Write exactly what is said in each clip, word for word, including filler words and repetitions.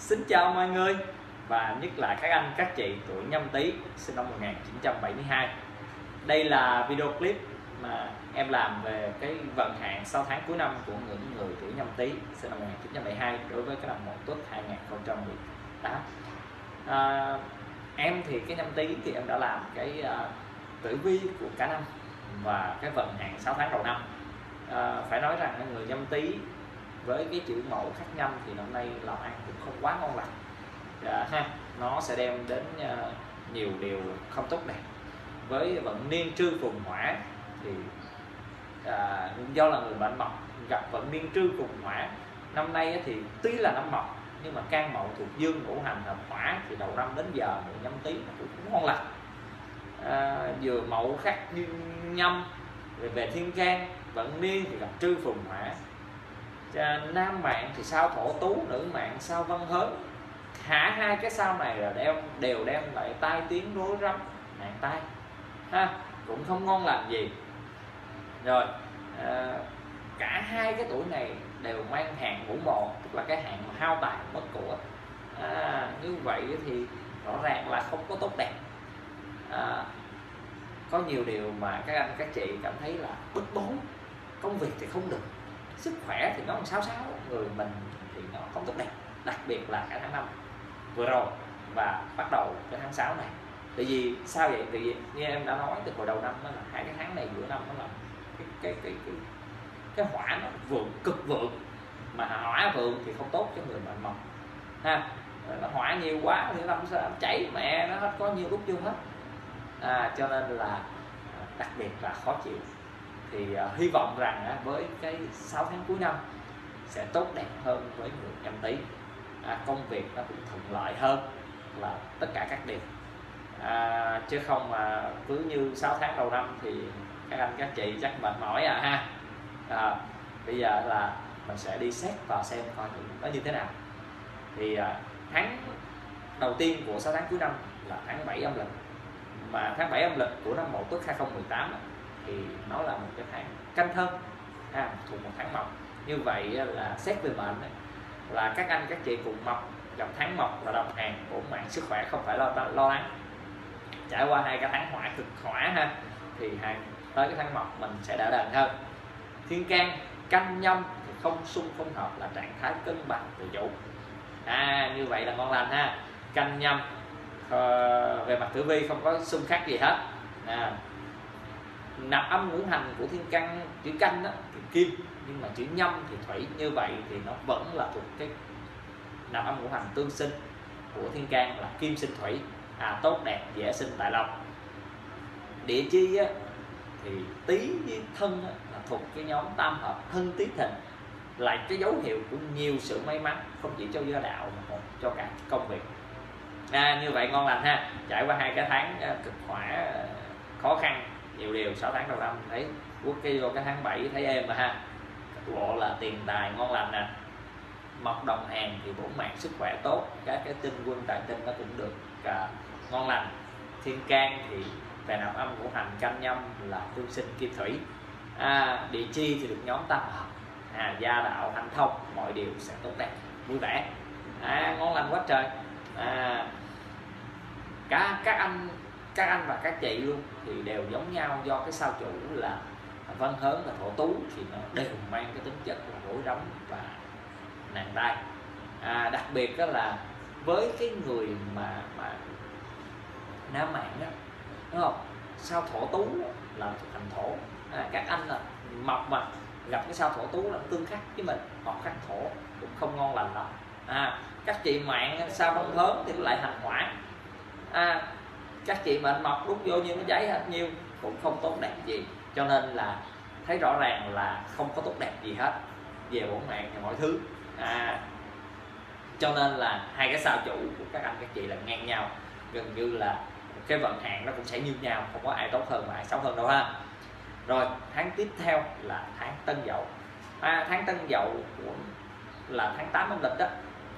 Xin chào mọi người và nhất là các anh các chị tuổi Nhâm Tý sinh năm một nghìn chín trăm bảy mươi hai. Đây là video clip mà em làm về cái vận hạn sáu tháng cuối năm của những người tuổi Nhâm Tý sinh năm một nghìn chín trăm bảy mươi hai đối với cái năm Mậu Tuất hai nghìn không trăm mười tám. À, em thì cái Nhâm Tý thì em đã làm cái uh, tử vi của cả năm và cái vận hạn sáu tháng đầu năm. À, phải nói rằng người Nhâm Tý với cái chữ mẫu khắc nhâm thì năm nay làm ăn cũng không quá ngon lành, à, ha, nó sẽ đem đến uh, nhiều điều không tốt đẹp. Với vận niên Trư phùng Hỏa thì à, do là người mệnh mộc gặp vận niên Trư phùng Hỏa năm nay thì tuy là năm mộc nhưng mà can mậu thuộc dương, ngũ hành hợp hỏa thì đầu năm đến giờ người Nhâm Tý cũng ngon lành, à, vừa mậu khắc nhâm về thiên can, vận niên thì gặp Trư phùng Hỏa. Nam mạng thì sao Thổ Tú, nữ mạng sao Vân Hớn. Cả hai cái sao này là đem, đều đem lại tai tiếng rối rắm, nạn tai, ha, cũng không ngon lành gì. Rồi à, cả hai cái tuổi này đều mang hạn ngũ mộ, tức là cái hạn hao tài mất của, à, như vậy thì rõ ràng là không có tốt đẹp. À, có nhiều điều mà các anh các chị cảm thấy là bức bối, công việc thì không được, sức khỏe thì nó còn sao sao, người mình thì nó không tốt đẹp, đặc biệt là cả tháng năm vừa rồi và bắt đầu cái tháng sáu này. Tại vì sao vậy? Tại vì như em đã nói từ hồi đầu năm đó là hai cái tháng này giữa năm nó là cái cái cái cái, cái hỏa nó vượng, cực vượng, mà hỏa vượng thì không tốt cho người mệnh mộc, ha, nó hỏa nhiều quá thì nó sẽ chảy mẹ nó hết, có nhiều lúc chưa hết, à, cho nên là đặc biệt là khó chịu. Thì uh, hy vọng rằng uh, với cái sáu tháng cuối năm sẽ tốt đẹp hơn với người Nhâm Tý, à, công việc nó cũng thuận lợi hơn là tất cả các điều, à, chứ không mà uh, cứ như sáu tháng đầu năm thì các anh các chị chắc mệt mỏi à, ha. À, bây giờ là mình sẽ đi xét và xem coi nó như thế nào. Thì uh, tháng đầu tiên của sáu tháng cuối năm là tháng bảy âm lịch, mà tháng bảy âm lịch của năm Mậu Tuất hai nghìn không trăm mười tám thì nó là một cái tháng Canh Thân, à, thuộc một tháng mộc. Như vậy là xét về mệnh là các anh các chị cùng mộc gặp tháng mộc là đồng hàng, ổn mạng, sức khỏe không phải lo lo lắng. Trải qua hai cái tháng hỏa cực hỏa, ha, thì hàng tới cái tháng mộc mình sẽ đỡ đần hơn. Thiên can canh nhâm thì không xung không hợp, là trạng thái cân bằng tự chủ, à, như vậy là ngon lành, ha. Canh nhâm về mặt tử vi không có xung khắc gì hết, à, nạp âm ngũ hành của thiên can, chữ canh đó thì kim, nhưng mà chữ nhâm thì thủy, như vậy thì nó vẫn là thuộc cái nạp âm ngũ hành tương sinh của thiên can là kim sinh thủy, à, tốt đẹp, dễ sinh tài lộc. Địa chi á, thì tý với thân á, là thuộc cái nhóm tam hợp thân tý thìn, là cái dấu hiệu của nhiều sự may mắn, không chỉ cho gia đạo mà còn cho cả công việc, à, như vậy ngon lành, ha. Trải qua hai cái tháng cực hỏa khó khăn nhiều điều, sáu tháng đầu năm thấy quốc cái vô cái tháng bảy thấy êm mà, ha, bộ là tiền tài ngon lành nè, mọc đồng hàng thì bổ mạng sức khỏe tốt, các cái tinh quân tài tinh nó cũng được, à, ngon lành. Thiên can thì về nạp âm của hành canh nhâm là tương sinh kim thủy, à, địa chi thì được nhóm tam hợp, à, gia đạo hanh thông, mọi điều sẽ tốt đẹp vui vẻ, à, ngon lành quá trời, à, cả các anh các anh và các chị luôn thì đều giống nhau, do cái sao chủ là Vân Hớn và Thổ Tú thì nó đều mang cái tính chất là rối rắm và nạn tai, à, đặc biệt đó là với cái người mà mà nam mạng đó, đúng không? Sao Thổ Tú là thành thổ, à, các anh là mộc mà gặp cái sao Thổ Tú là tương khắc với mình, mộc khắc thổ cũng không ngon lành đâu, à, các chị mạng sao Vân Hớn thì nó lại hành hỏa, à, các chị mệnh mộc đúng vô nhưng nó cháy hết nhiêu cũng không tốt đẹp gì, cho nên là thấy rõ ràng là không có tốt đẹp gì hết về bổn mạng và mọi thứ, à, cho nên là hai cái sao chủ của các anh các chị là ngang nhau, gần như là cái vận hạn nó cũng sẽ như nhau, không có ai tốt hơn và ai xấu hơn đâu, ha. Rồi tháng tiếp theo là tháng Tân Dậu, à, tháng Tân Dậu của là tháng tám âm lịch đó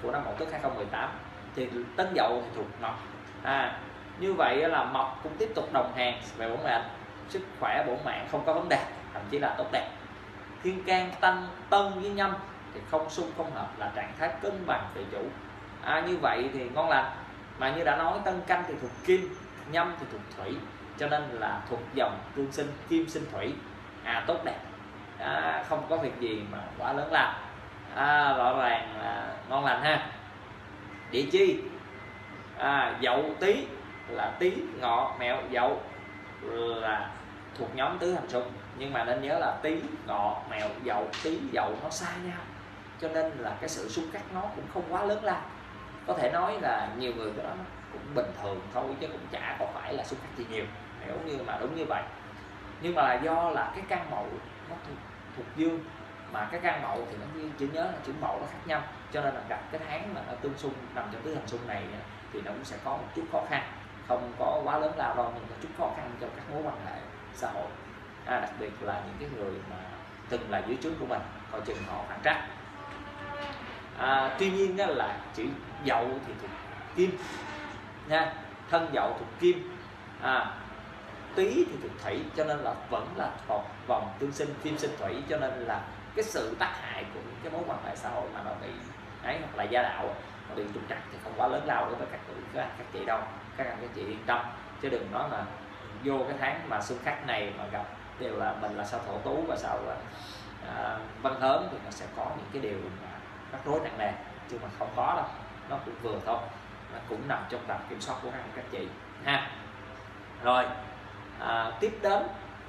của năm Mậu Tuất hai nghìn không trăm mười tám thì Tân Dậu thì thuộc mộc, à, như vậy là mộc cũng tiếp tục đồng hàng về bổn mệnh, sức khỏe bổn mạng không có vấn đề, thậm chí là tốt đẹp. Thiên can tân tân với nhâm thì không xung không hợp, là trạng thái cân bằng tự chủ, à, như vậy thì ngon lành. Mà như đã nói, Tân Canh thì thuộc kim, Nhâm thì thuộc thủy, cho nên là thuộc dòng tương sinh kim sinh thủy, à tốt đẹp, à, không có việc gì mà quá lớn lao, à, rõ ràng là ngon lành ha. Địa chi à, Dậu Tý là Tý Ngọ Mẹo Dậu là thuộc nhóm tứ hành xung, nhưng mà nên nhớ là Tý Ngọ Mẹo Dậu, Tý Dậu nó xa nhau, cho nên là cái sự xung khắc nó cũng không quá lớn lao. Có thể nói là nhiều người cái đó cũng bình thường thôi, chứ cũng chả có phải là xung khắc gì nhiều, hiểu như mà đúng như vậy. Nhưng mà là do là cái căn mậu nó thuộc, thuộc dương, mà cái căn mậu thì nó chỉ nhớ là chữ mậu nó khác nhau, cho nên là gặp cái tháng mà nó tương xung nằm trong tứ hành xung này thì nó cũng sẽ có một chút khó khăn, không có quá lớn lao đâu, nhưng có chút khó khăn cho các mối quan hệ xã hội, à, đặc biệt là những cái người mà từng là dưới trướng của mình, coi chừng họ phản trắc. À, tuy nhiên đó là chữ dậu thì thuộc kim nha, thân dậu thuộc kim, à, tí thì thuộc thủy, cho nên là vẫn là thuộc vòng tương sinh kim sinh thủy, cho nên là cái sự tác hại của những cái mối quan hệ xã hội mà nó bị ấy hoặc là gia đạo nó bị trục trặc thì không quá lớn lao đối với các các, các chị đâu, các anh các chị yên tâm. Chứ đừng nói là vô cái tháng mà xung khắc này mà gặp đều là mình là sao Thổ Tú và sao à, Vân Hớn thì nó sẽ có những cái điều mà các rối nặng nề, chứ mà không có đâu, nó cũng vừa thôi, nó cũng nằm trong tầm kiểm soát của các anh các chị ha. Rồi à, tiếp đến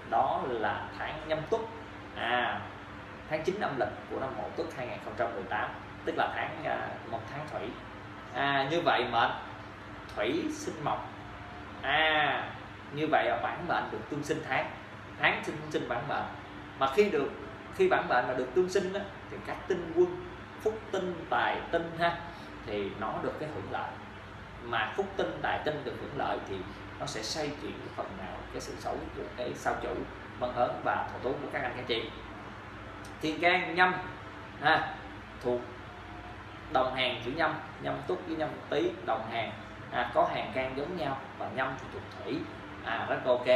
đó là tháng Nhâm Tuất, à, tháng chín âm lịch của năm Mậu Tuất hai nghìn không trăm mười tám, tức là tháng à, một tháng thủy, à, như vậy mệnh thủy sinh mộc, à, như vậy là bản mệnh được tương sinh tháng, tháng sinh sinh bản mệnh, mà khi được khi bản mệnh mà được tương sinh á, thì các tinh quân phúc tinh tài tinh ha, thì nó được cái hưởng lợi, mà phúc tinh tài tinh được hưởng lợi thì nó sẽ xoay chuyển phần nào cái sự xấu của cái sao chủ Vân Hớn và Thổ Tú của các anh các chị. Thiên can Nhâm ha, thuộc đồng hàng chữ Nhâm, Nhâm Tuất với Nhâm Tý đồng hàng, à, có hàng can giống nhau, và Nhâm thì thuộc thủy, à, rất ok.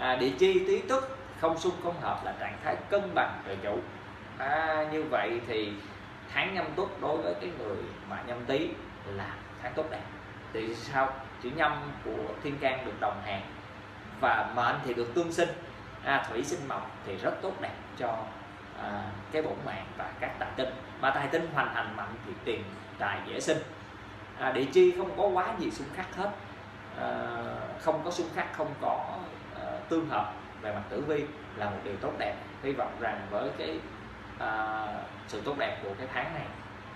À, địa chi Tý Tuất không xung không hợp là trạng thái cân bằng về chủ, à, như vậy thì tháng Nhâm Tuất đối với cái người mà Nhâm Tý là tháng tốt đẹp. Thì sao chữ Nhâm của Thiên can được đồng hàng và mệnh thì được tương sinh, à, thủy sinh mộc thì rất tốt đẹp cho à, cái bổn mạng và các tài tinh, mà tài tinh hoành hành mạnh thì tiền tài dễ sinh. À, địa chi không có quá gì xung khắc hết, à, không có xung khắc, không có à, tương hợp về mặt tử vi là một điều tốt đẹp. Hy vọng rằng với cái à, sự tốt đẹp của cái tháng này,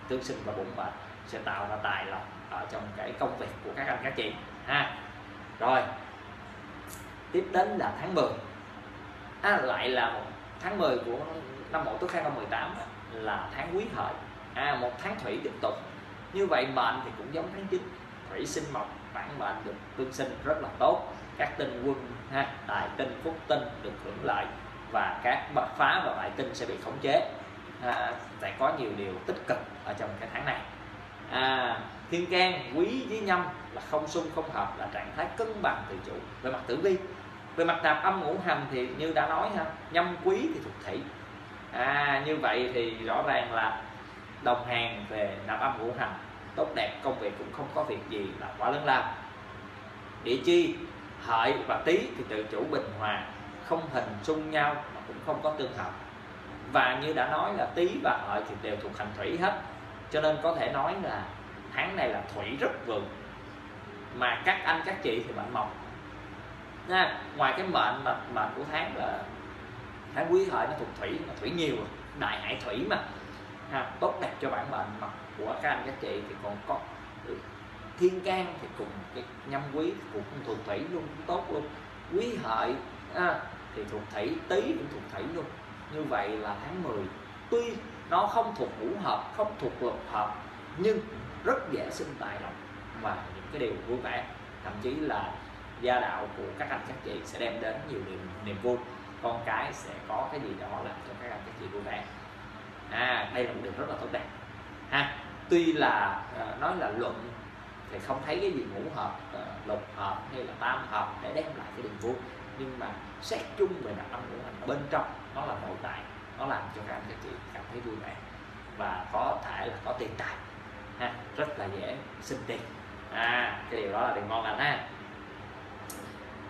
tương sinh và bổn mệnh sẽ tạo ra tài lộc ở trong cái công việc của các anh các chị ha. Rồi tiếp đến là tháng mười, à, lại là một tháng mười của năm Mậu Tuất hai nghìn không trăm mười tám là tháng Quý Hợi, à, một tháng thủy tiếp tục, như vậy mệnh thì cũng giống tháng chín, thủy sinh mộc, bản mệnh được tương sinh rất là tốt, các tinh quân ha, tài tinh phúc tinh được hưởng lợi, và các bậc phá và bại tinh sẽ bị khống chế, à, sẽ có nhiều điều tích cực ở trong cái tháng này. À, thiên can quý với Nhâm là không xung không hợp, là trạng thái cân bằng tự chủ về mặt tử vi. Về mặt nạp âm ngũ hành thì như đã nói ha, Nhâm quý thì thuộc thủy, à, như vậy thì rõ ràng là đồng hàng về nạp âm ngũ hành, tốt đẹp, công việc cũng không có việc gì là quá lớn lao. Địa chi Hợi và Tý thì tự chủ bình hòa, không hình xung nhau mà cũng không có tương hợp, và như đã nói là Tý và Hợi thì đều thuộc hành thủy hết, cho nên có thể nói là tháng này là thủy rất vượng, mà các anh các chị thì mệnh mộc nha. Ngoài cái mệnh mà mệnh của tháng là tháng Quý Hợi nó thuộc thủy, mà thủy nhiều, đại hải thủy mà ha, tốt đẹp cho bản mệnh mộc của các anh các chị. Thì còn có thiên can thì cùng cái Nhâm quý cũng thuộc thủy luôn, cũng tốt luôn. Quý Hợi à, thì thuộc thủy, Tý cũng thuộc thủy luôn. Như vậy là tháng mười tuy nó không thuộc ngũ hợp, không thuộc lục hợp, nhưng rất dễ sinh tài lộc và những cái điều vui vẻ, thậm chí là gia đạo của các anh các chị sẽ đem đến nhiều niềm, niềm vui, con cái sẽ có cái gì đó làm cho các anh các chị vui vẻ, à, đây là một điều rất là tốt đẹp ha. Tuy là à, nói là luận thì không thấy cái gì ngũ hợp, à, lục hợp hay là tam hợp để đem lại cái niềm vui, nhưng mà xét chung về nạp âm ngũ hành bên trong nó là nội tại, nó làm cho các anh các chị cảm thấy vui vẻ và có thể là có tiền tài. ha, rất là dễ xin tiền, à, cái điều đó là điều ngon lành ha.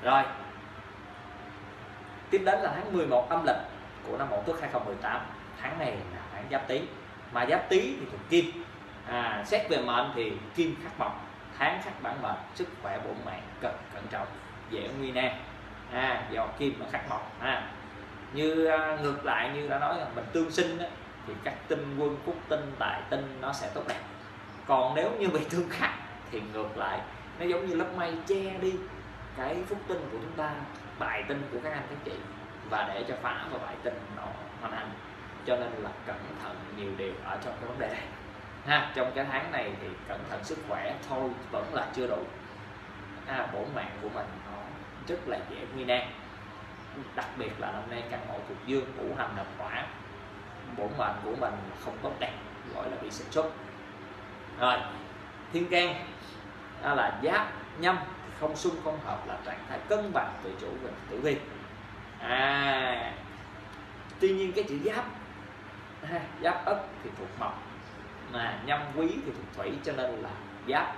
Rồi tiếp đến là tháng mười một âm lịch của năm Mậu Tuất hai không một tám. Tháng này là tháng Giáp Tý, mà Giáp Tý thì thuộc kim, à, xét về mệnh thì kim khắc mộc, tháng khắc bản mệnh, sức khỏe bổn mạng, cần cẩn trọng, dễ nguy nan, à, do kim nó khắc mộc ha. Như ngược lại như đã nói là mình tương sinh đó, thì các tinh quân phúc tinh tài tinh nó sẽ tốt đẹp. Còn nếu như bị thương khắc thì ngược lại nó giống như lớp mây che đi cái phúc tinh của chúng ta, bài tinh của các anh các chị, và để cho phá và bài tinh nó hoàn thành. Cho nên là cẩn thận nhiều điều ở trong cái vấn đề này ha. Trong cái tháng này thì cẩn thận sức khỏe thôi vẫn là chưa đủ, à, bổn mạng của mình nó rất là dễ nguy nan. Đặc biệt là năm nay căn mẫu thuộc dương, ngũ hành đồng hỏa, bổn mệnh của mình không tốt đẹp, gọi là bị sinh xuất. Rồi thiên can đó là giáp nhâm, không xung không hợp, là trạng thái cân bằng tự chủ về tử vi, à, tuy nhiên cái chữ giáp ha, giáp ất thì thuộc mộc, mà nhâm quý thì thuộc thủy, cho nên là giáp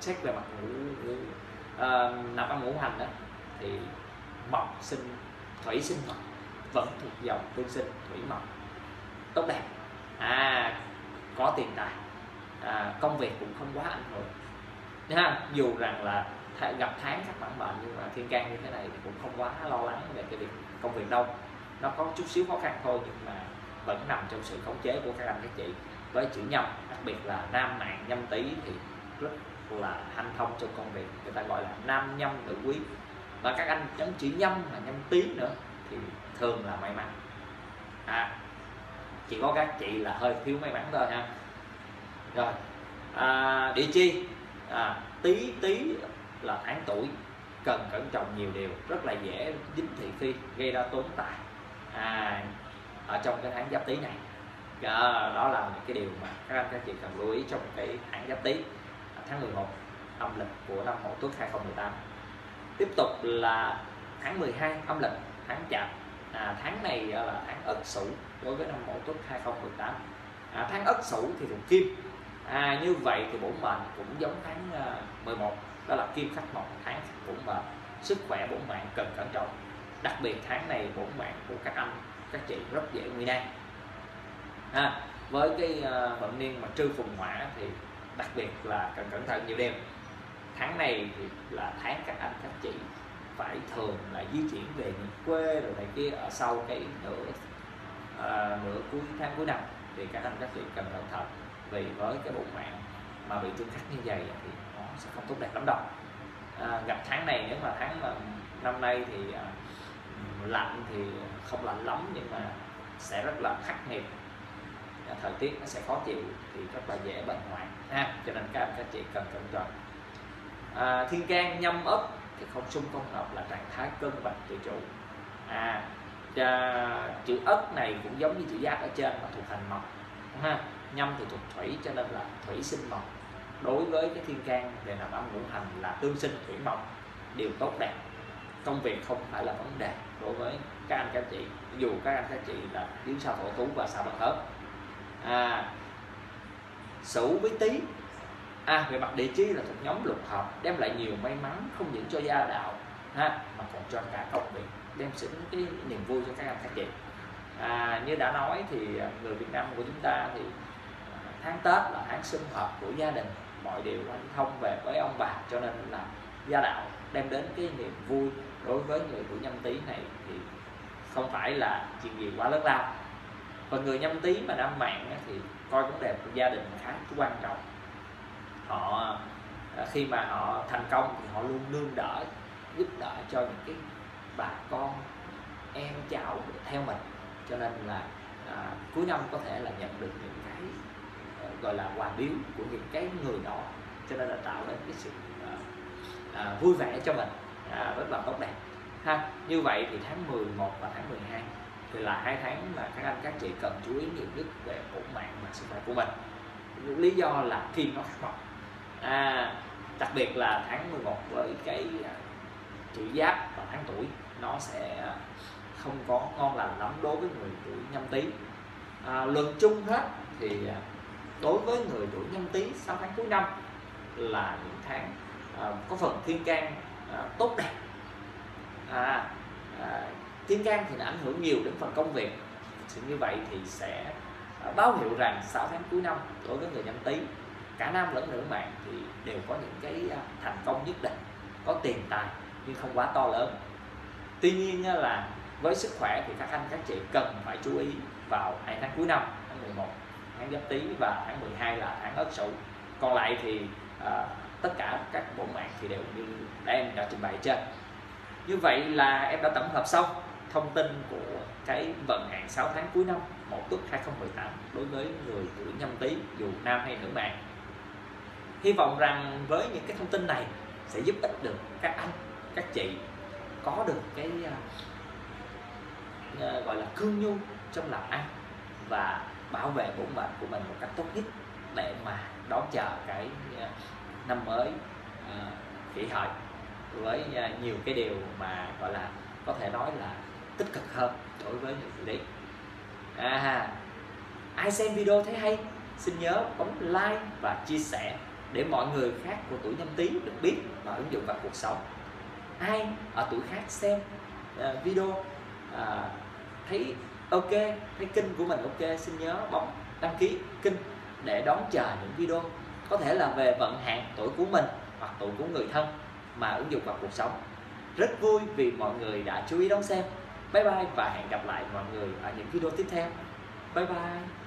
xét về mặt ngũ uh, nằm ở ngũ hành đó thì mộc sinh thủy, sinh mộc vẫn thuộc dòng tương sinh thủy mộc tốt đẹp, à, có tiền tài, à, công việc cũng không quá ảnh hưởng ha. Dù rằng là gặp tháng các bản mệnh nhưng mà thiên can như thế này thì cũng không quá lo lắng về cái việc công việc đâu, nó có chút xíu khó khăn thôi nhưng mà vẫn nằm trong sự khống chế của các anh các chị. Với chữ nhâm, đặc biệt là nam mạng nhâm tý thì rất là hanh thông trong công việc, người ta gọi là nam nhâm nữ quý. Và các anh nhấn chữ nhâm mà nhâm tý nữa thì thường là may mắn, à, chỉ có các chị là hơi thiếu may mắn thôi ha. Rồi à, địa chi, à, tý tý là tháng tuổi, cần cẩn trọng nhiều điều, rất là dễ dính thị phi gây ra tốn tài, à, ở trong cái tháng Giáp Tý này. Đó, đó là những cái điều mà các anh các chị cần lưu ý trong cái tháng Giáp Tý, tháng mười một âm lịch của năm Mậu Tuất hai không một tám. Tiếp tục là tháng mười hai âm lịch, tháng chạp, à, tháng này là tháng Ất Sửu đối với năm Mậu Tuất hai không một tám. À, tháng Ất Sửu thì thuộc kim, à, như vậy thì bổn mệnh cũng giống tháng mười một, đó là kim khắc mộc, tháng bổn mệnh, sức khỏe bổn mạng cần cẩn trọng. Đặc biệt tháng này bổn mạng của các anh các chị rất dễ nguy nan, à, với cái uh, vận niên mà trư phùng hỏa thì đặc biệt là cần cẩn thận nhiều điều. Tháng này thì là tháng các anh các chị phải thường là di chuyển về những quê rồi này kia ở sau cái nửa uh, nửa cuối tháng cuối năm, thì các anh các chị cần cẩn thận vì với cái bổn mạng mà bị tương khắc như vậy thì nó sẽ không tốt đẹp lắm đâu. À, gặp tháng này nếu mà tháng mà năm nay thì à, lạnh thì không lạnh lắm nhưng mà sẽ rất là khắc nghiệt, à, thời tiết nó sẽ khó chịu thì rất là dễ bệnh hoạn ha, cho nên các anh các chị cần cẩn trọng. À, thiên can nhâm ất thì không xung không hợp, là trạng thái cân bằng tự chủ, à, à, chữ ất này cũng giống như chữ giáp ở trên mà thuộc hành mộc ha. Nhâm thì thuộc thủy cho nên là thủy sinh mộc, đối với cái thiên can về nằm âm ngũ hành là tương sinh thủy mộc, điều tốt đẹp, công việc không phải là vấn đề đối với các anh các chị, dù các anh các chị là đứng sau Thổ Tú và sau Vân Hớn. À, Sửu với Tý, à, về mặt địa chi là thuộc nhóm lục hợp, đem lại nhiều may mắn không những cho gia đạo ha, mà còn cho cả công việc, đem sự cái niềm vui cho các anh các chị. À, như đã nói thì người Việt Nam của chúng ta thì tháng Tết là tháng sum họp của gia đình, mọi điều anh thông về với ông bà, cho nên là gia đạo đem đến cái niềm vui đối với người của nhâm tý này thì không phải là chuyện gì quá lớn lao. Còn người nhâm tý mà nam mạng thì coi vấn đề của gia đình khá quan trọng, họ khi mà họ thành công thì họ luôn nương đỡ giúp đỡ cho những cái bà con em cháu theo mình, cho nên là à, cuối năm có thể là nhận được những cái gọi là quà biếu của những cái người đó, cho nên là tạo nên cái sự uh, uh, vui vẻ cho mình, uh, rất là tốt đẹp ha. Như vậy thì tháng mười một và tháng mười hai thì là hai tháng mà các anh các chị cần chú ý nhiều nhất về bổn mạng và sức khỏe của mình. Lý do là kim nó khắc mộc, à, đặc biệt là tháng mười một với cái uh, chữ giáp và tháng tuổi nó sẽ uh, không có ngon lành lắm đối với người tuổi nhâm tý. À, luận chung hết thì uh, đối với người tuổi Nhâm Tý sau tháng cuối năm là những tháng à, có phần thiên can à, tốt đẹp. à, à, Thiên can thì nó ảnh hưởng nhiều đến phần công việc. Sự như vậy thì sẽ à, báo hiệu rằng sau tháng cuối năm đối với người Nhâm Tý, cả nam lẫn nữ mạng thì đều có những cái thành công nhất định, có tiền tài nhưng không quá to lớn. Tuy nhiên là với sức khỏe thì các anh các chị cần phải chú ý vào hai tháng cuối năm, tháng mười một tháng Giáp Tý và tháng mười hai là tháng Ất Sửu. Còn lại thì à, tất cả các bộ mạng thì đều như em đã trình bày trên. Như vậy là em đã tổng hợp xong thông tin của cái vận hạn sáu tháng cuối năm một tuất hai không một tám đối với người tuổi Nhâm Tý, dù nam hay nữ mạng. Hy vọng rằng với những cái thông tin này sẽ giúp ích được các anh, các chị có được cái uh, gọi là cương nhu trong làm ăn và bảo vệ bổn mệnh của mình một cách tốt nhất để mà đón chờ cái uh, năm mới uh, Kỷ Hợi với uh, nhiều cái điều mà gọi là có thể nói là tích cực hơn đối với người phụ nữ. À, ai xem video thấy hay xin nhớ bấm like và chia sẻ để mọi người khác của tuổi Nhâm Tý được biết và ứng dụng vào cuộc sống. Ai ở tuổi khác xem uh, video uh, thấy ok, thấy kênh của mình ok, xin nhớ bấm đăng ký kênh để đón chờ những video có thể là về vận hạn tuổi của mình hoặc tuổi của người thân mà ứng dụng vào cuộc sống. Rất vui vì mọi người đã chú ý đón xem. Bye bye và hẹn gặp lại mọi người ở những video tiếp theo. Bye bye.